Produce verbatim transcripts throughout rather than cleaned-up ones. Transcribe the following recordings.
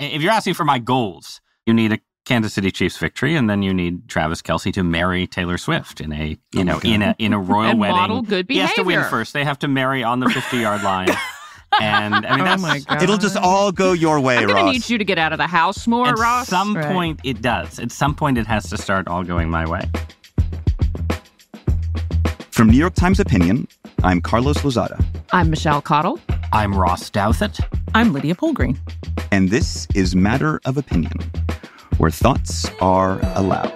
If you're asking for my goals, you need a Kansas City Chiefs victory, and then you need Travis Kelsey to marry Taylor Swift in a you oh know in a in a royal and wedding. Model good behavior. He has to win first. They have to marry on the fifty-yard line. And I mean, that's, oh my God. It'll just all go your way, I'm Ross. I'm going to need you to get out of the house more, At Ross. At some right. point, it does. At some point, it has to start all going my way. From New York Times Opinion, I'm Carlos Lozada. I'm Michelle Cottle. I'm Ross Douthat. I'm Lydia Polgreen. And this is Matter of Opinion, where thoughts are allowed.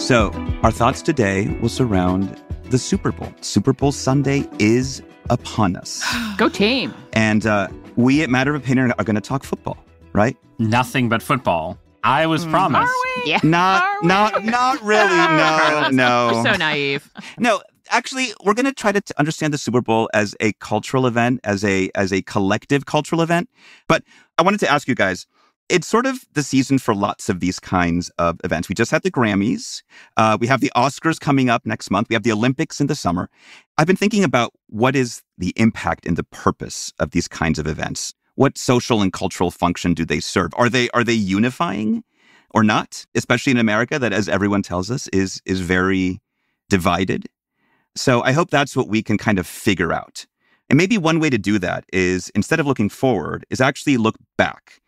So, our thoughts today will surround the Super Bowl. Super Bowl Sunday is upon us. Go team. And uh, we at Matter of Opinion are going to talk football, right? Nothing but football. I was mm. promised. Are we? Yeah. Not, are we? not, not really. No, no. We're so naive. No, actually, we're going to try to t- understand the Super Bowl as a cultural event, as a as a collective cultural event. But I wanted to ask you guys, it's sort of the season for lots of these kinds of events. We just had the Grammys. Uh, we have the Oscars coming up next month. We have the Olympics in the summer. I've been thinking about what is the impact and the purpose of these kinds of events. What social and cultural function do they serve? Are they are they unifying or not? Especially in America, that, as everyone tells us, is is very divided. So I hope that's what we can kind of figure out. And maybe one way to do that is, instead of looking forward, is actually look back.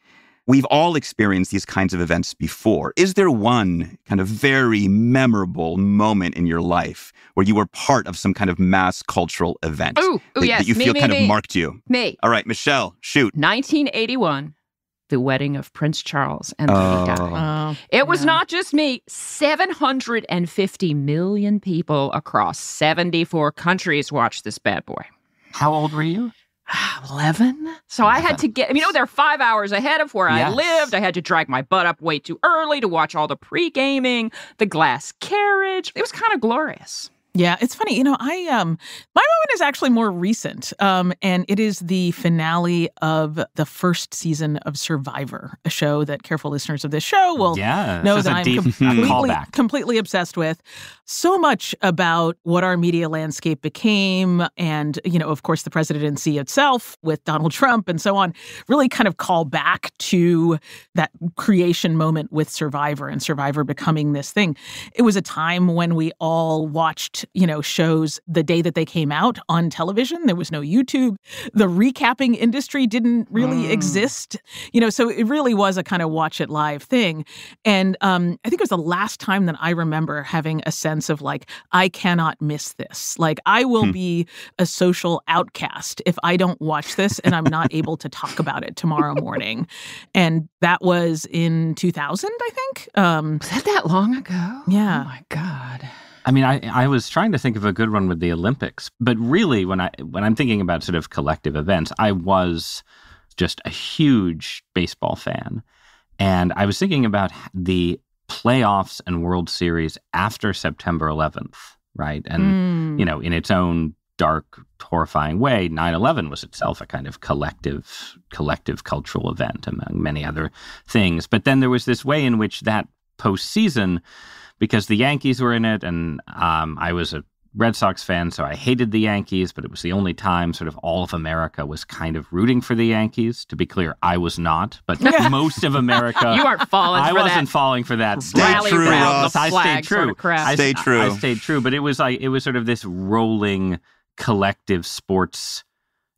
We've all experienced these kinds of events before. Is there one kind of very memorable moment in your life where you were part of some kind of mass cultural event ooh, ooh, that, yes. that you me, feel me, kind me. of marked you? Me. All right, Michelle, shoot. nineteen eighty-one, the wedding of Prince Charles and Lydia. Oh. Oh, it was yeah. not just me. seven hundred fifty million people across seventy-four countries watched this bad boy. How old were you? eleven? So I had to get, you know, they're five hours ahead of where yes. I lived. I had to drag my butt up way too early to watch all the pre-gaming, the glass carriage. It was kind of glorious. Yeah, it's funny. You know, I um, my moment is actually more recent, um, and it is the finale of the first season of Survivor, a show that careful listeners of this show will yeah, know that I'm deep, completely, completely obsessed with. So much about what our media landscape became and, you know, of course, the presidency itself with Donald Trump and so on, really kind of call back to that creation moment with Survivor and Survivor becoming this thing. It was a time when we all watched you know, shows the day that they came out on television. There was no YouTube. The recapping industry didn't really mm. exist. You know, so it really was a kind of watch it live thing. And um, I think it was the last time that I remember having a sense of like, I cannot miss this. Like, I will hmm. be a social outcast if I don't watch this and I'm not able to talk about it tomorrow morning. And that was in two thousand, I think. Um, was that that long ago? Yeah. Oh, my God. I mean, I, I was trying to think of a good one with the Olympics, but really when, I, when I'm thinking about sort of collective events, I was just a huge baseball fan. And I was thinking about the playoffs and World Series after September eleventh, right? And, mm. you know, in its own dark, horrifying way, nine eleven was itself a kind of collective, collective cultural event among many other things. But then there was this way in which that postseason, because the Yankees were in it, and um, I was a Red Sox fan, so I hated the Yankees, but it was the only time sort of all of America was kind of rooting for the Yankees. To be clear, I was not, but most of America... You aren't falling I for that. I wasn't falling for that. Stay true, Ross. I stayed true. Sort of I, Stay true. I, I stayed true, but it was like it was sort of this rolling collective sports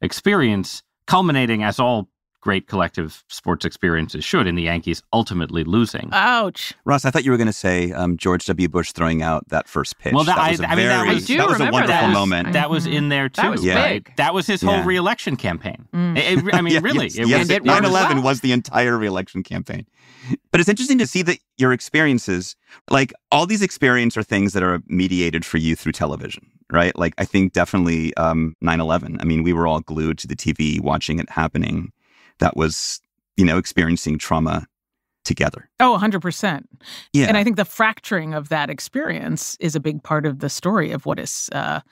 experience, culminating as all great collective sports experiences should in the Yankees ultimately losing. Ouch. Ross, I thought you were going to say um, George W. Bush throwing out that first pitch. Well, that, that I, was a I very, mean, that was, that was a wonderful that was, moment. That was in there, too. That was yeah. big. That was his whole yeah. re-election campaign. Mm. It, it, I mean, yeah, really. Yes, it yes, was, it nine eleven was, was the entire re-election campaign. But it's interesting to see that your experiences, like all these experiences are things that are mediated for you through television, right? Like I think definitely um, nine eleven. I mean, we were all glued to the T V watching it happening. That was, you know, experiencing trauma together. Oh, one hundred percent. Yeah. And I think the fracturing of that experience is a big part of the story of what is uh,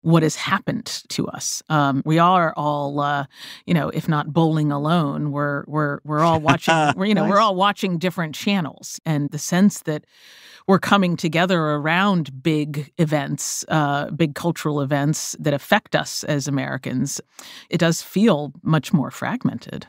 what has happened to us. Um, we are all, uh, you know, if not bowling alone, we're we're we're all watching. we're, you know, nice. We're all watching different channels, and the sense that were coming together around big events, uh, big cultural events that affect us as Americans, it does feel much more fragmented.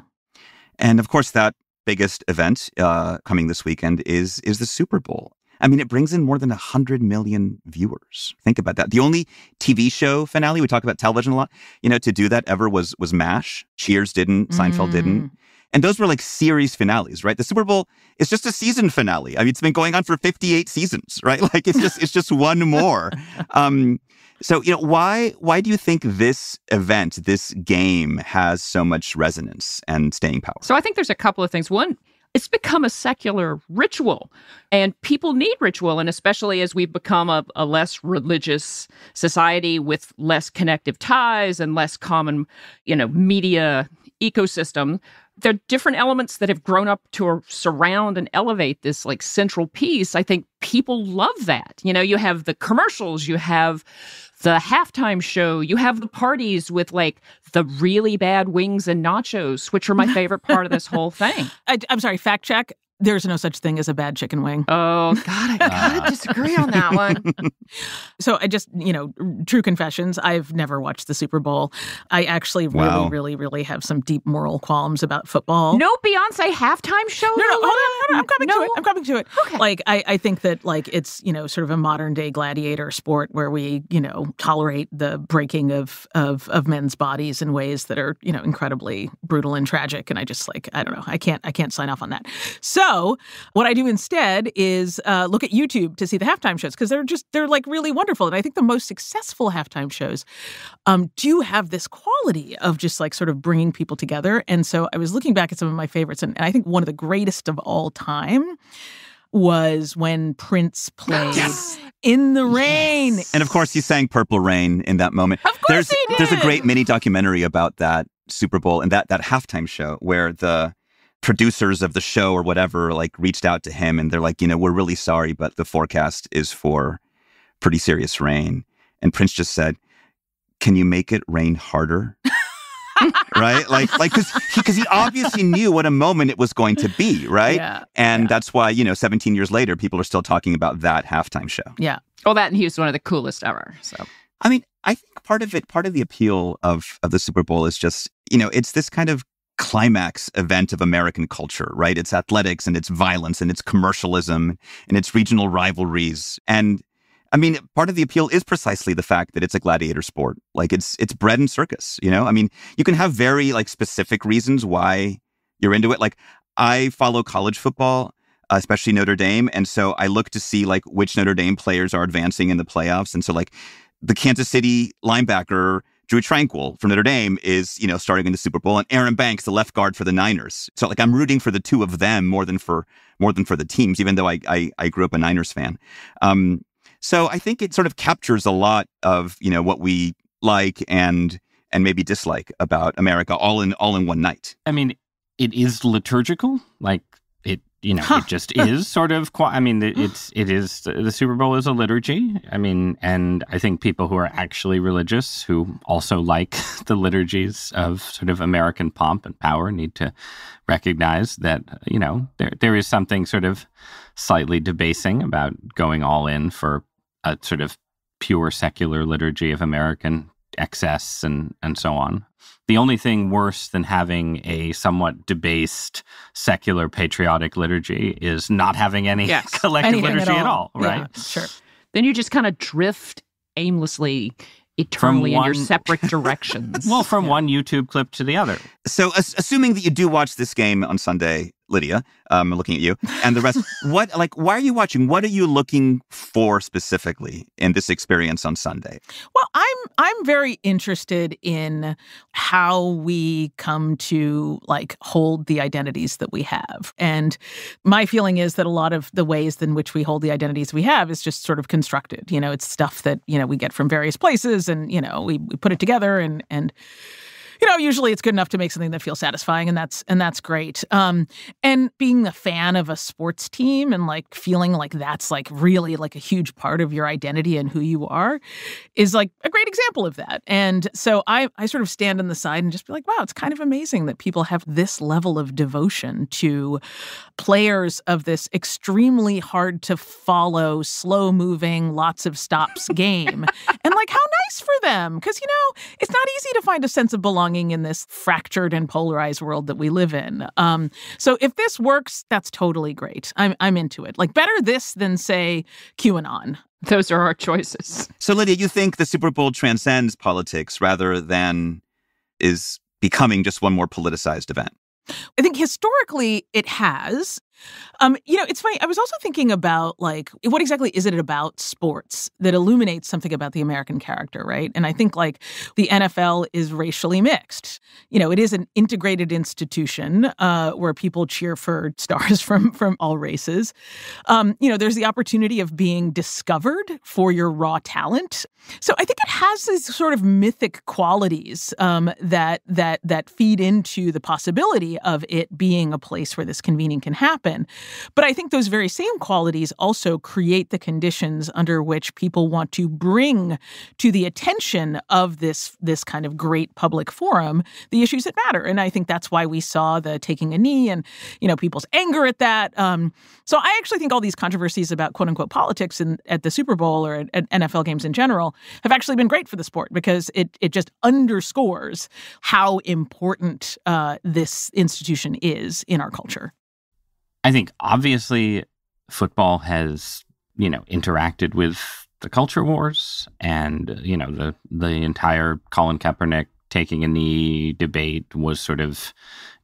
And of course, that biggest event uh, coming this weekend is is the Super Bowl. I mean, it brings in more than one hundred million viewers. Think about that. The only T V show finale, we talk about television a lot, you know, to do that ever was was MASH. Cheers didn't, Seinfeld mm. didn't. And those were like series finales, right? The Super Bowl is just a season finale. I mean, it's been going on for fifty-eight seasons, right? Like, it's just it's just one more. Um, so, you know, why why do you think this event, this game, has so much resonance and staying power? So I think there's a couple of things. One, it's become a secular ritual, and people need ritual. And especially as we've become a, a less religious society with less connective ties and less common, you know, media ecosystem, there are different elements that have grown up to surround and elevate this like central piece. I think people love that. You know, you have the commercials, you have the halftime show, you have the parties with like the really bad wings and nachos, which are my favorite part of this whole thing. I, I'm sorry, fact check. There's no such thing as a bad chicken wing. Oh, God, I gotta disagree on that one. So I just, you know, true confessions, I've never watched the Super Bowl. I actually wow. really, really, really have some deep moral qualms about football. No Beyonce halftime show? No, no, hold on, hold on. I'm coming no. to it. I'm coming to it. Okay. Like, I, I think that, like, it's, you know, sort of a modern-day gladiator sport where we, you know, tolerate the breaking of, of, of men's bodies in ways that are, you know, incredibly brutal and tragic. And I just, like, I don't know. I can't, I can't sign off on that. So, So what I do instead is uh, look at YouTube to see the halftime shows, because they're just they're like really wonderful. And I think the most successful halftime shows um, do have this quality of just like sort of bringing people together. And so I was looking back at some of my favorites. And, and I think one of the greatest of all time was when Prince played yes. In the Rain. Yes. And of course, he sang Purple Rain in that moment. Of course there's, he did. There's a great mini documentary about that Super Bowl and that that halftime show where the producers of the show or whatever, like, reached out to him and they're like, you know, we're really sorry, but the forecast is for pretty serious rain. And Prince just said, can you make it rain harder? Right? Like, like, because he, because he obviously knew what a moment it was going to be, right? Yeah, and yeah. that's why, you know, seventeen years later, people are still talking about that halftime show. Yeah. Well, that and he was one of the coolest ever. So, I mean, I think part of it, part of the appeal of, of the Super Bowl is just, you know, it's this kind of climax event of American culture, right? It's athletics and it's violence and it's commercialism and it's regional rivalries. And I mean, part of the appeal is precisely the fact that it's a gladiator sport. Like, it's it's bread and circus, you know? I mean, you can have very like specific reasons why you're into it. Like, I follow college football, especially Notre Dame. And so I look to see like which Notre Dame players are advancing in the playoffs. And so like the Kansas City linebacker Drew Tranquil from Notre Dame is, you know, starting in the Super Bowl, and Aaron Banks, the left guard for the Niners. So, like, I'm rooting for the two of them more than for more than for the teams, even though I I, I grew up a Niners fan. Um, so I think it sort of captures a lot of, you know, what we like and and maybe dislike about America all in all in one night. I mean, it is liturgical, like it, you know, huh. it just is sort of. I mean, it's it is the Super Bowl is a liturgy. I mean, and I think people who are actually religious, who also like the liturgies of sort of American pomp and power, need to recognize that, you know, there there is something sort of slightly debasing about going all in for a sort of pure secular liturgy of American excess and and so on. The only thing worse than having a somewhat debased secular patriotic liturgy is not having any yes. collective Anything liturgy at all, at all right? Yeah, sure. Then you just kind of drift aimlessly, eternally one, in your separate directions. Well, from yeah. one YouTube clip to the other. So as, assuming that you do watch this game on Sunday, Lydia, um, looking at you, and the rest, what, like, why are you watching? What are you looking for specifically in this experience on Sunday? Well, I'm I'm very interested in how we come to, like, hold the identities that we have. And my feeling is that a lot of the ways in which we hold the identities we have is just sort of constructed. You know, it's stuff that, you know, we get from various places and, you know, we, we put it together and and you know, usually it's good enough to make something that feels satisfying, and that's and that's great. Um, and being a fan of a sports team and like feeling like that's like really like a huge part of your identity and who you are is like a great example of that. And so I I sort of stand on the side and just be like, wow, it's kind of amazing that people have this level of devotion to players of this extremely hard to follow, slow moving, lots of stops game. And like, how nice for them, because, you know, it's not easy to find a sense of belonging in this fractured and polarized world that we live in. Um, so if this works, that's totally great. I'm, I'm into it. Like, better this than, say, QAnon. Those are our choices. So, Lydia, you think the Super Bowl transcends politics rather than is becoming just one more politicized event? I think historically it has. Um, you know, it's funny. I was also thinking about, like, what exactly is it about sports that illuminates something about the American character, right? And I think, like, the N F L is racially mixed. You know, it is an integrated institution uh, where people cheer for stars from, from all races. Um, you know, there's the opportunity of being discovered for your raw talent. So I think it has these sort of mythic qualities um, that, that, that feed into the possibility of it being a place where this convening can happen. But I think those very same qualities also create the conditions under which people want to bring to the attention of this, this kind of great public forum the issues that matter. And I think that's why we saw the taking a knee and, you know, people's anger at that. Um, so I actually think all these controversies about quote unquote politics in, at the Super Bowl or at, at N F L games in general have actually been great for the sport, because it, it just underscores how important uh, this institution is in our culture. I think, obviously, football has, you know, interacted with the culture wars and, you know, the, the entire Colin Kaepernick taking a knee debate was sort of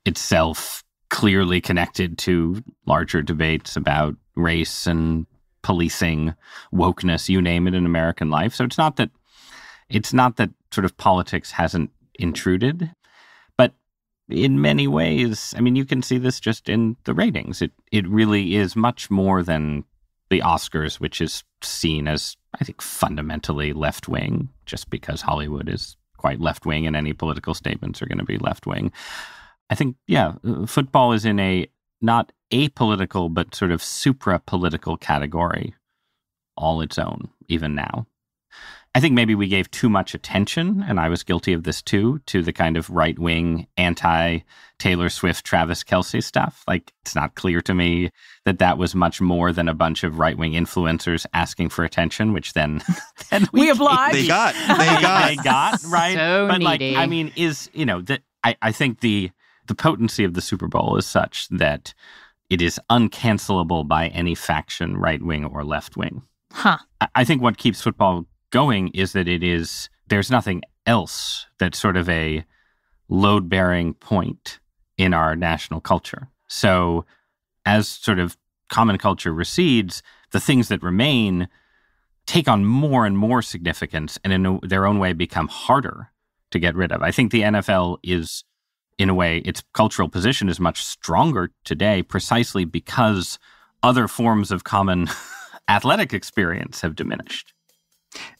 itself clearly connected to larger debates about race and policing, wokeness, you name it, in American life. So it's not that, it's not that sort of politics hasn't intruded. In many ways, I mean, you can see this just in the ratings. It it really is much more than the Oscars, which is seen as, I think, fundamentally left-wing, just because Hollywood is quite left-wing and any political statements are going to be left-wing. I think, yeah, football is in a not apolitical, but sort of supra-political category all its own, even now. I think maybe we gave too much attention, and I was guilty of this too, to the kind of right-wing, anti-Taylor Swift, Travis Kelsey stuff. Like, it's not clear to me that that was much more than a bunch of right-wing influencers asking for attention, which then, then we, we obliged. They got, they got, they got right. So but needy. Like, I mean, is you know, the, I I think the the potency of the Super Bowl is such that it is uncancelable by any faction, right-wing or left-wing. Huh. I, I think what keeps football going is that it is, there's nothing else that's sort of a load-bearing point in our national culture. So as sort of common culture recedes, the things that remain take on more and more significance and in a, their own way become harder to get rid of. I think the N F L is, in a way, its cultural position is much stronger today precisely because other forms of common athletic experience have diminished.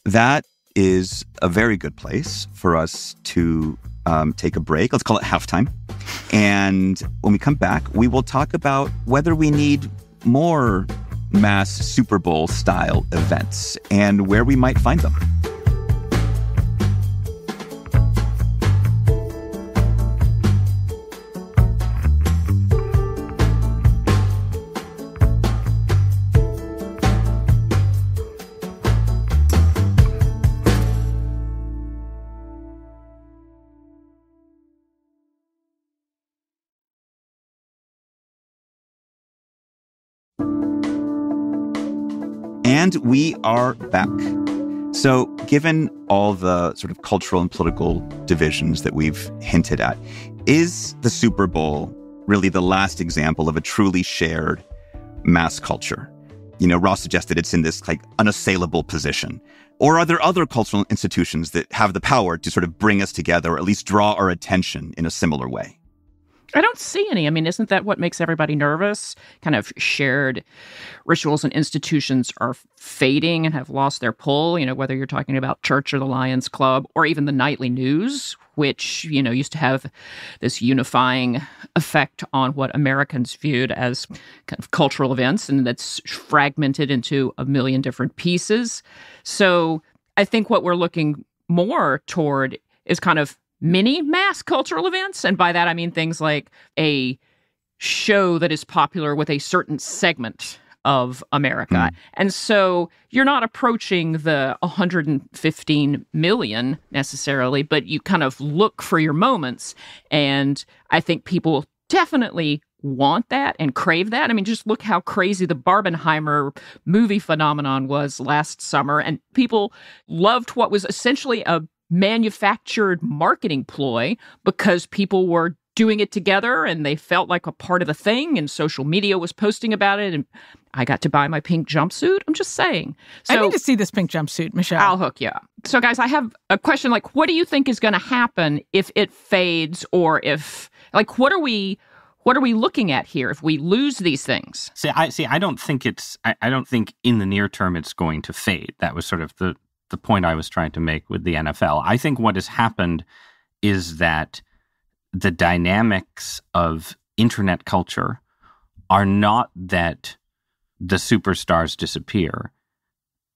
That is a very good place for us to um, take a break. Let's call it halftime. And when we come back, we will talk about whether we need more mass Super Bowl style events and where we might find them. And we are back. So given all the sort of cultural and political divisions that we've hinted at, is the Super Bowl really the last example of a truly shared mass culture? You know, Ross suggested it's in this like unassailable position. Or are there other cultural institutions that have the power to sort of bring us together or at least draw our attention in a similar way? I don't see any. I mean, isn't that what makes everybody nervous? Kind of shared rituals and institutions are fading and have lost their pull, you know, whether you're talking about church or the Lions Club or even the nightly news, which, you know, used to have this unifying effect on what Americans viewed as kind of cultural events, and that's fragmented into a million different pieces. So I think what we're looking more toward is kind of mini mass cultural events. And by that, I mean things like a show that is popular with a certain segment of America. Mm. And so you're not approaching the one hundred fifteen million necessarily, but you kind of look for your moments. And I think people definitely want that and crave that. I mean, just look how crazy the Barbenheimer movie phenomenon was last summer. And people loved what was essentially a manufactured marketing ploy because people were doing it together and they felt like a part of the thing, and social media was posting about it, and I got to buy my pink jumpsuit. I'm just saying. So, I need to see this pink jumpsuit, Michelle. I'll hook you up. So guys, I have a question, like, what do you think is going to happen if it fades, or if, like, what are we What are we looking at here if we lose these things? See, I see. I don't think it's. I, I don't think in the near term it's going to fade. That was sort of the the point I was trying to make with the N F L. I think what has happened is that the dynamics of internet culture are not that the superstars disappear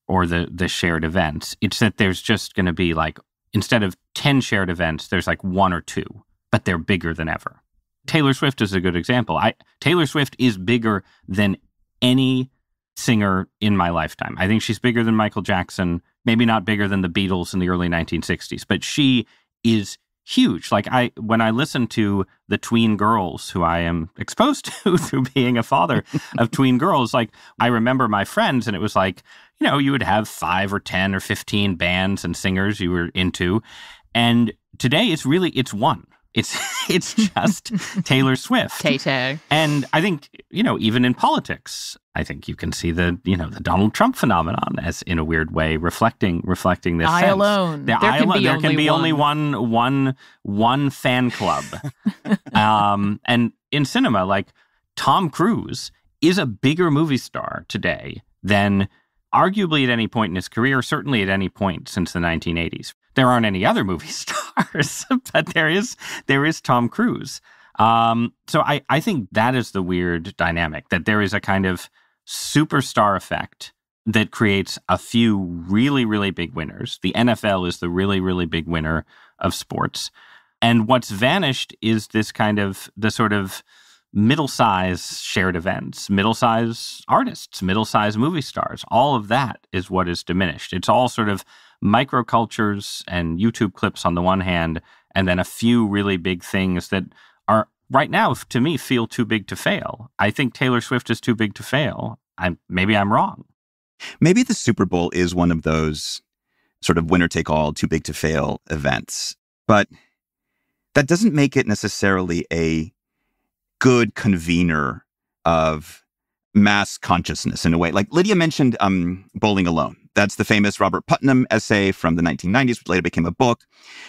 or the the shared events. It's that there's just going to be, like, instead of ten shared events, there's like one or two, but they're bigger than ever. Taylor Swift is a good example. I, Taylor Swift is bigger than any singer in my lifetime. I think she's bigger than Michael Jackson, maybe not bigger than the Beatles in the early nineteen sixties, but she is huge. Like, I, when I listen to the tween girls who I am exposed to through being a father of tween girls, like, I remember my friends, and it was like, you know, you would have five or ten or fifteen bands and singers you were into. And today it's really, it's one. It's it's just Taylor Swift. Tay-tay. And I think, you know, even in politics, I think you can see the, you know, the Donald Trump phenomenon as, in a weird way, reflecting reflecting this I sense. Alone. The, there I can alone. be, there only, can be one. only one one one fan club. um, and in cinema, like, Tom Cruise is a bigger movie star today than arguably at any point in his career, certainly at any point since the nineteen eighties. There aren't any other movie stars, but there is there is Tom Cruise. Um, so I, I think that is the weird dynamic, that there is a kind of superstar effect that creates a few really, really big winners. The N F L is the really, really big winner of sports. And what's vanished is this kind of, the sort of middle-size shared events, middle-size artists, middle-size movie stars. All of that is what is diminished. It's all sort of microcultures and YouTube clips on the one hand, and then a few really big things that are right now, to me, feel too big to fail. I think Taylor Swift is too big to fail. I'm, maybe I'm wrong. Maybe the Super Bowl is one of those sort of winner-take-all, too big to fail events. But that doesn't make it necessarily a good convener of mass consciousness in a way. Like Lydia mentioned um, Bowling Alone. That's the famous Robert Putnam essay from the nineteen nineties, which later became a book,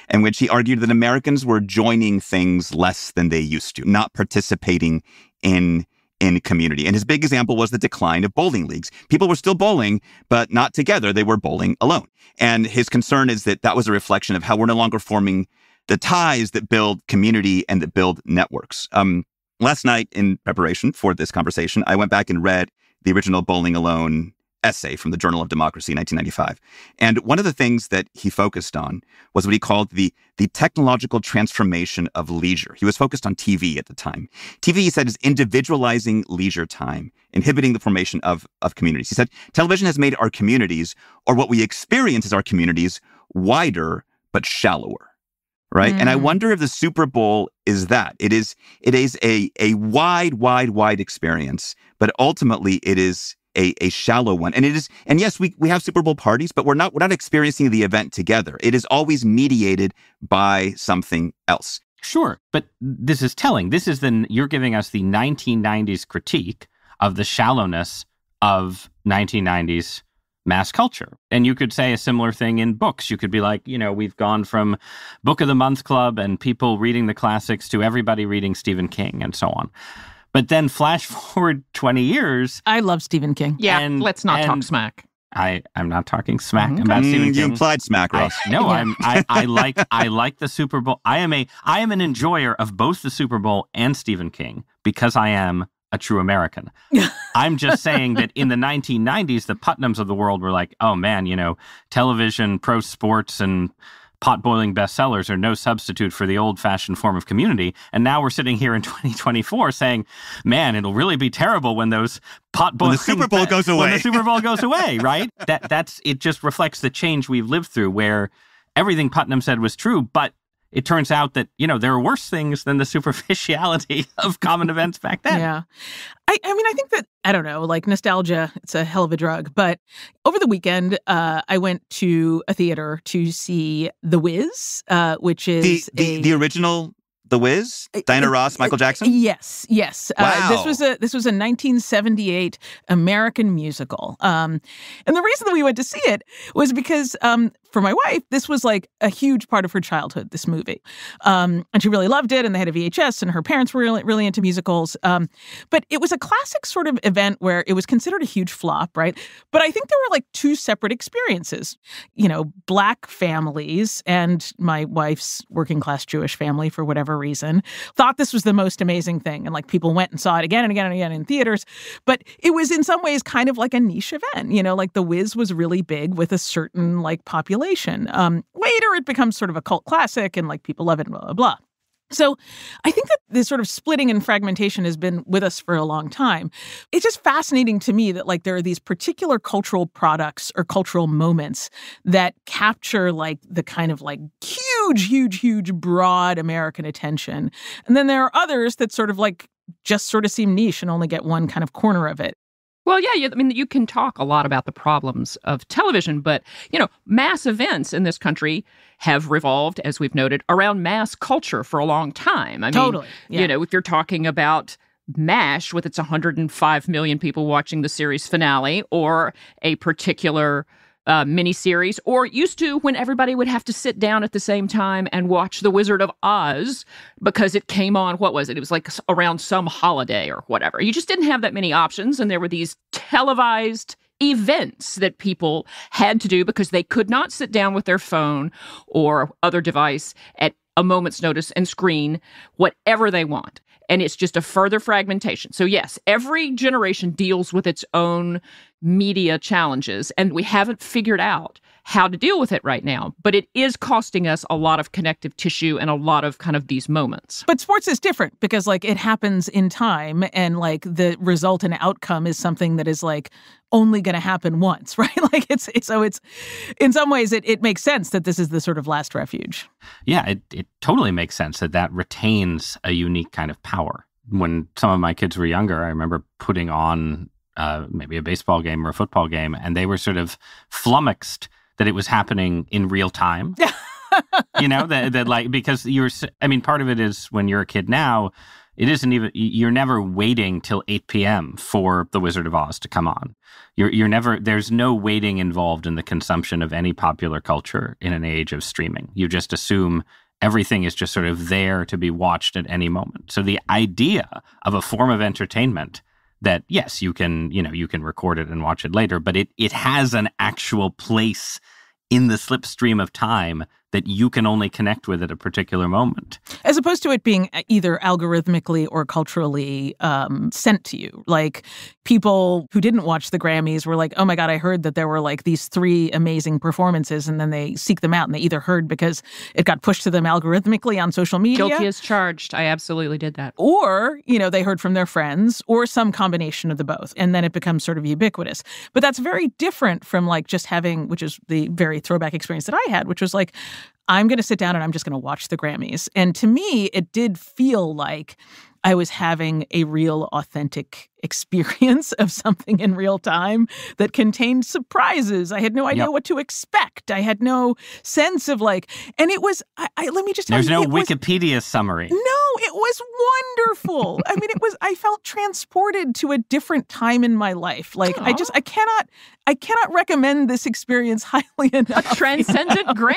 in which he argued that Americans were joining things less than they used to, not participating in, in community. And his big example was the decline of bowling leagues. People were still bowling, but not together. They were bowling alone. And his concern is that that was a reflection of how we're no longer forming the ties that build community and that build networks. Um, last night, in preparation for this conversation, I went back and read the original Bowling Alone essay from the Journal of Democracy, nineteen ninety-five. And one of the things that he focused on was what he called the, the technological transformation of leisure. He was focused on T V at the time. T V, he said, is individualizing leisure time, inhibiting the formation of, of communities. He said, television has made our communities, or what we experience as our communities, wider but shallower. Right? Mm. And I wonder if the Super Bowl is that. It is, it is a, a wide, wide, wide experience, but ultimately it is A, a shallow one. And it is, and yes, we, we have Super Bowl parties, but we're not, we're not experiencing the event together. It is always mediated by something else. Sure. But this is telling. This is the, you're giving us the nineteen nineties critique of the shallowness of nineteen nineties mass culture. And you could say a similar thing in books. You could be like, you know, we've gone from Book of the Month Club and people reading the classics to everybody reading Stephen King and so on. But then flash forward twenty years. I love Stephen King. Yeah, and, let's not talk smack. I, I'm not talking smack okay. about Stephen mm, King. You implied smack, Ross. I, no, yeah. I'm, I, I like I like the Super Bowl. I am a I am an enjoyer of both the Super Bowl and Stephen King because I am a true American. I'm just saying that in the nineteen nineties, the Putnams of the world were like, oh, man, you know, television, pro sports and pot-boiling bestsellers are no substitute for the old-fashioned form of community. And now we're sitting here in twenty twenty-four saying, man, it'll really be terrible when those pot-boiling... When the Super Bowl goes away. When the Super Bowl goes away, right? That that's It just reflects the change we've lived through where everything Putnam said was true, but it turns out that, you know, there are worse things than the superficiality of common events back then. Yeah. I, I mean, I think that, I don't know, like nostalgia, it's a hell of a drug. But over the weekend, uh, I went to a theater to see The Wiz, uh, which is the, the, a... the original The Wiz? Diana Ross, Michael Jackson? Yes, yes. Wow. Uh, this was a this was a nineteen seventy-eight American musical. Um, and the reason that we went to see it was because um, for my wife, this was like a huge part of her childhood, this movie. Um, and she really loved it, and they had a V H S, and her parents were really, really into musicals. Um, but it was a classic sort of event where it was considered a huge flop, right? But I think there were like two separate experiences. You know, Black families and my wife's working-class Jewish family, for whatever reason, thought this was the most amazing thing. And like people went and saw it again and again and again in theaters. But it was in some ways kind of like a niche event. You know, like The Wiz was really big with a certain like population. Um, later, it becomes sort of a cult classic and like people love it and blah, blah, blah. So I think that this sort of splitting and fragmentation has been with us for a long time. It's just fascinating to me that like there are these particular cultural products or cultural moments that capture like the kind of like huge, huge, huge broad American attention. And then there are others that sort of like just sort of seem niche and only get one kind of corner of it. Well, yeah, you, I mean, you can talk a lot about the problems of television, but, you know, mass events in this country have revolved, as we've noted, around mass culture for a long time. I totally. mean, yeah. you know, if you're talking about MASH with its one hundred five million people watching the series finale or a particular uh, miniseries, or it used to when everybody would have to sit down at the same time and watch The Wizard of Oz because it came on, what was it? It was like around some holiday or whatever. You just didn't have that many options, and there were these televised events that people had to do because they could not sit down with their phone or other device at a moment's notice and screen whatever they want. And it's just a further fragmentation. So yes, every generation deals with its own media challenges, and we haven't figured out how to deal with it right now. But it is costing us a lot of connective tissue and a lot of kind of these moments. But sports is different because, like, it happens in time, and, like, the result and outcome is something that is, like, only going to happen once, right? Like, it's, it's so it's, in some ways, it, it makes sense that this is the sort of last refuge. Yeah, it, it totally makes sense that that retains a unique kind of power. When some of my kids were younger, I remember putting on uh, maybe a baseball game or a football game, and they were sort of flummoxed that it was happening in real time, you know, that, that like, because you're, I mean, part of it is when you're a kid now, it isn't even, you're never waiting till eight p.m. for The Wizard of Oz to come on. You're, you're never, there's no waiting involved in the consumption of any popular culture in an age of streaming. You just assume everything is just sort of there to be watched at any moment. So the idea of a form of entertainment that, yes, you can, you know, you can record it and watch it later, but it it has an actual place in the slipstream of time that you can only connect with at a particular moment. As opposed to it being either algorithmically or culturally um, sent to you. Like, people who didn't watch the Grammys were like, oh my God, I heard that there were like these three amazing performances, and then they seek them out, and they either heard because it got pushed to them algorithmically on social media. Guilty as charged. I absolutely did that. Or, you know, they heard from their friends, or some combination of the both, and then it becomes sort of ubiquitous. But that's very different from like just having, which is the very throwback experience that I had, which was like, I'm going to sit down and I'm just going to watch the Grammys. And to me, it did feel like I was having a real authentic experience of something in real time that contained surprises. I had no idea yep. what to expect. I had no sense of like, and it was, I, I let me just tell There's you. There's no Wikipedia was, summary. No, it was wonderful. I mean, it was, I felt transported to a different time in my life. Like Aww. I just, I cannot, I cannot recommend this experience highly enough. Transcendent you know? Grammys.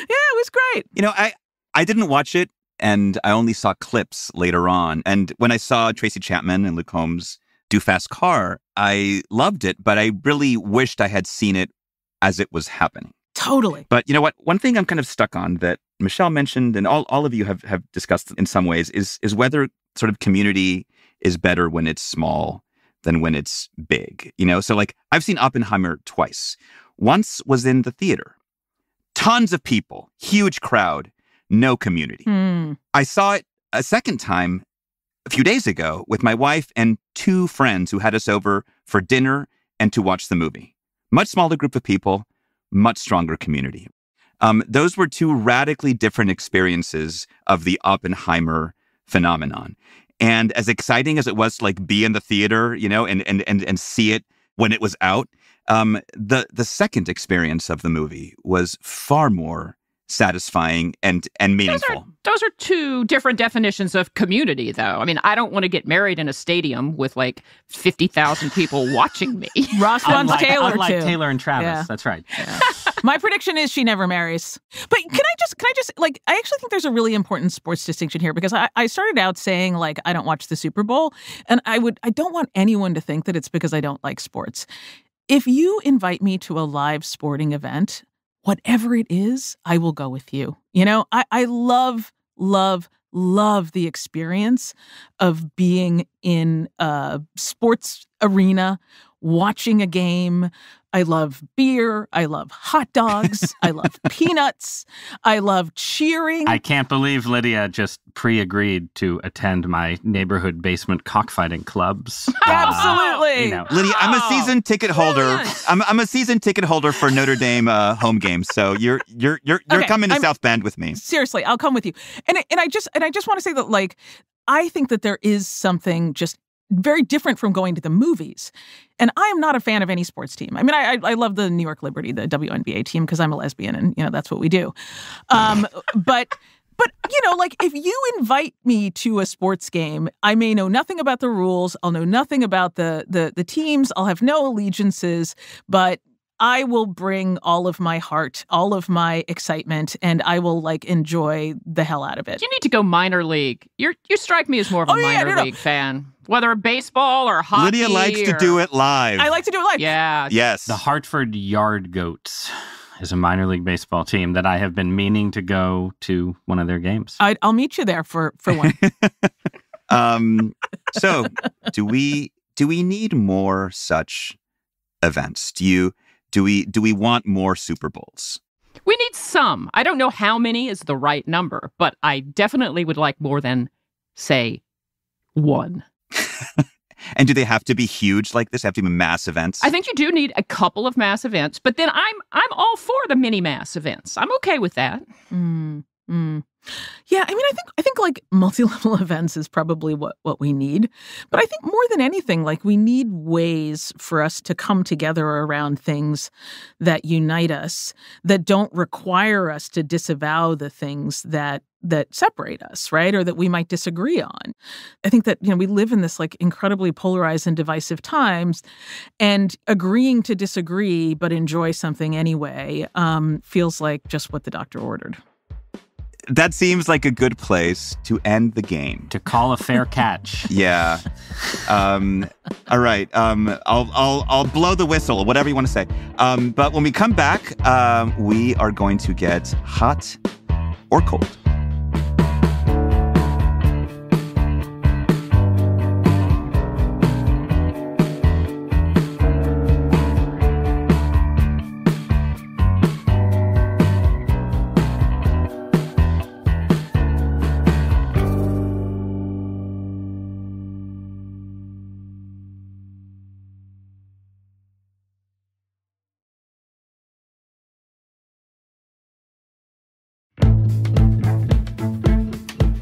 Yeah, it was great. You know, I, I didn't watch it. And I only saw clips later on. And when I saw Tracy Chapman and Luke Holmes do Fast Car, I loved it, but I really wished I had seen it as it was happening. Totally. But you know what? One thing I'm kind of stuck on that Michelle mentioned and all, all of you have, have discussed in some ways is, is whether sort of community is better when it's small than when it's big. You know, so like I've seen Oppenheimer twice. Once was in the theater. Tons of people, huge crowd. No community. Mm. I saw it a second time a few days ago with my wife and two friends who had us over for dinner and to watch the movie. Much smaller group of people, much stronger community. Um, those were two radically different experiences of the Oppenheimer phenomenon. And as exciting as it was to like be in the theater, you know, and and and, and see it when it was out, um, the the second experience of the movie was far more satisfying and and meaningful. Those are, those are two different definitions of community, though. I mean, I don't want to get married in a stadium with like fifty thousand people watching me. Ross wants unlike, Taylor, unlike too. Taylor and Travis, yeah. That's right. Yeah. My prediction is she never marries. But can I just, can I just, like, I actually think there's a really important sports distinction here because I, I started out saying, like, I don't watch the Super Bowl. And I would, I don't want anyone to think that it's because I don't like sports. If you invite me to a live sporting event, whatever it is, I will go with you. You know, I, I love, love, love the experience of being in a sports arena, watching a game. I love beer. I love hot dogs. I love peanuts. I love cheering. I can't believe Lydia just pre-agreed to attend my neighborhood basement cockfighting clubs. Absolutely. Uh, you know. Lydia, I'm a season ticket holder. I'm, I'm a season ticket holder for Notre Dame uh, home games. So you're you're you're you're okay, coming to I'm, South Bend with me. Seriously, I'll come with you. And and I just and I just want to say that like I think that there is something just very different from going to the movies. And I am not a fan of any sports team. I mean, I I love the New York Liberty, the W N B A team, because I'm a lesbian and, you know, that's what we do. Um, but, but you know, like, if you invite me to a sports game, I may know nothing about the rules. I'll know nothing about the the, the teams. I'll have no allegiances. But I will bring all of my heart, all of my excitement, and I will, like, enjoy the hell out of it. You need to go minor league. You're, you strike me as more of a oh, yeah, minor no, no. league fan. Whether a baseball or hockey. Lydia likes or... to do it live. I like to do it live. Yeah. Yes. The Hartford Yard Goats is a minor league baseball team that I have been meaning to go to one of their games. I'd, I'll meet you there for, for one. um, so do we do we need more such events? Do you do we do we want more Super Bowls? We need some. I don't know how many is the right number, but I definitely would like more than, say, one. And do they have to be huge like this? Have to be mass events? I think you do need a couple of mass events, but then I'm I'm all for the mini mass events. I'm okay with that. Mm, mm. Yeah, I mean, I think I think like multi-level events is probably what what we need. But I think more than anything, like we need ways for us to come together around things that unite us, that don't require us to disavow the things that that separate us, right? Or that we might disagree on. I think that, you know, we live in this like incredibly polarized and divisive times, and agreeing to disagree but enjoy something anyway um, feels like just what the doctor ordered. That seems like a good place to end the game. To call a fair catch. Yeah. Um, all right. Um, I'll I'll I'll blow the whistle, whatever you want to say. Um, but when we come back, um, we are going to get hot or cold.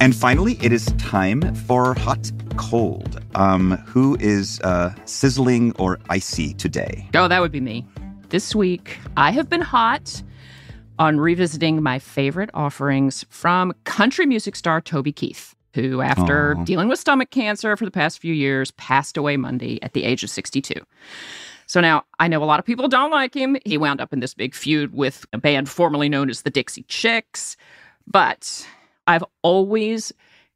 And finally, it is time for Hot Cold. Um, who is uh, sizzling or icy today? Oh, that would be me. This week, I have been hot on revisiting my favorite offerings from country music star Toby Keith, who, after Aww. dealing with stomach cancer for the past few years, passed away Monday at the age of sixty-two. So now, I know a lot of people don't like him. He wound up in this big feud with a band formerly known as the Dixie Chicks. But I've always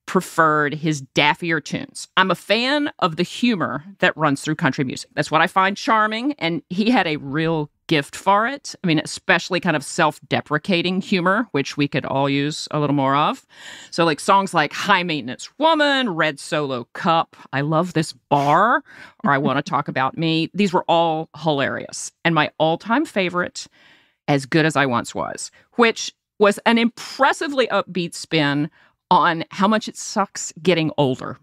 preferred his daffier tunes. I'm a fan of the humor that runs through country music. That's what I find charming, and he had a real gift for it. I mean, especially kind of self-deprecating humor, which we could all use a little more of. So like songs like High Maintenance Woman, Red Solo Cup, I Love This Bar, or I Want to Talk About Me. These were all hilarious. And my all-time favorite, As Good As I Once Was, which was an impressively upbeat spin on how much it sucks getting older,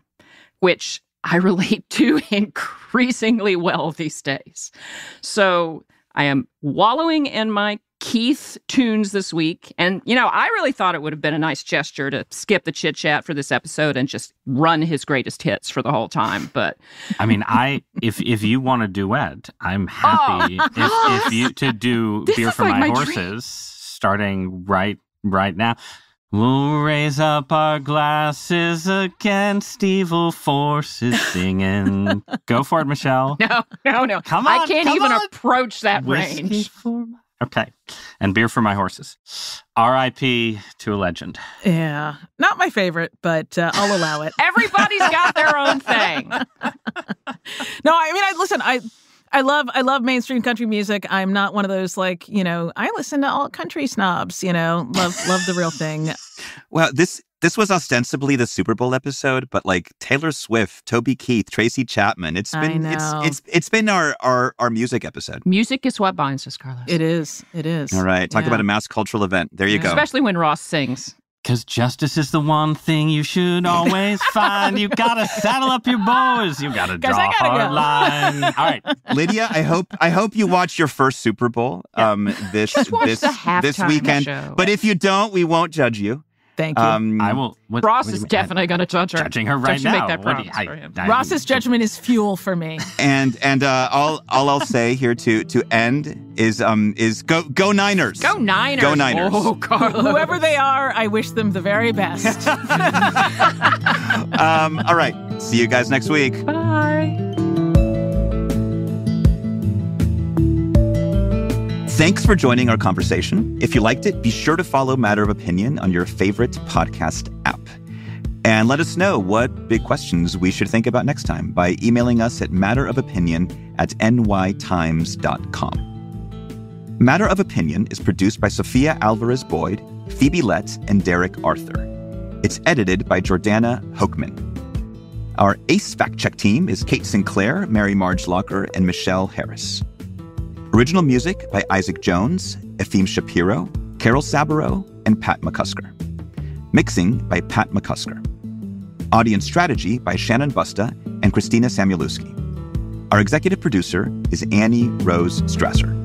which I relate to increasingly well these days. So I am wallowing in my Keith tunes this week. And, you know, I really thought it would have been a nice gesture to skip the chit chat for this episode and just run his greatest hits for the whole time. But I mean, I if if you want a duet, I'm happy oh. if, if you to do this Beer for like My, my Horses dream. starting right right now. We'll raise up our glasses against evil forces singing. Go for it, Michelle. No, no, no. Come on, I can't come even on. approach that Whiskey range. For my... Okay. And Beer for My Horses. R I P to a legend. Yeah. Not my favorite, but uh, I'll allow it. Everybody's got their own thing. No, I mean, I listen, I... I love I love mainstream country music. I'm not one of those, like, you know, I listen to all country snobs, you know, love love the real thing. Well, this this was ostensibly the Super Bowl episode, but like Taylor Swift, Toby Keith, Tracy Chapman, it's been it's it's it's been our, our our music episode. Music is what binds us, Carlos. It is. It is. All right. Talk yeah. about a mass cultural event. There you yeah. go. Especially when Ross sings. Because justice is the one thing you should always find. You got to saddle up your bows. You got to draw a hard go. line. All right. Lydia, I hope I hope you watch your first Super Bowl yeah. um, this, Just watch this, the this weekend. Show. But if you don't, we won't judge you. Thank you. Um, I will. What, Ross what is definitely going to judge her. Judging her right now. Make that promise you, I, for him. I, I, Ross's judgment is fuel for me. And and uh, all all I'll say here to to end is um is go go Niners. Go Niners. Go Niners. Oh, Carlos. Whoever they are, I wish them the very best. um. All right. See you guys next week. Bye. Thanks for joining our conversation. If you liked it, be sure to follow Matter of Opinion on your favorite podcast app. And let us know what big questions we should think about next time by emailing us at matterofopinion at n y times dot com. Matter of Opinion is produced by Sophia Alvarez-Boyd, Phoebe Lett, and Derek Arthur. It's edited by Jordana Hochman. Our ACE Fact Check team is Kate Sinclair, Mary Marge Locker, and Michelle Harris. Original music by Isaac Jones, Efim Shapiro, Carol Sabaro, and Pat McCusker. Mixing by Pat McCusker. Audience strategy by Shannon Busta and Christina Samuelewski. Our executive producer is Annie Rose Strasser.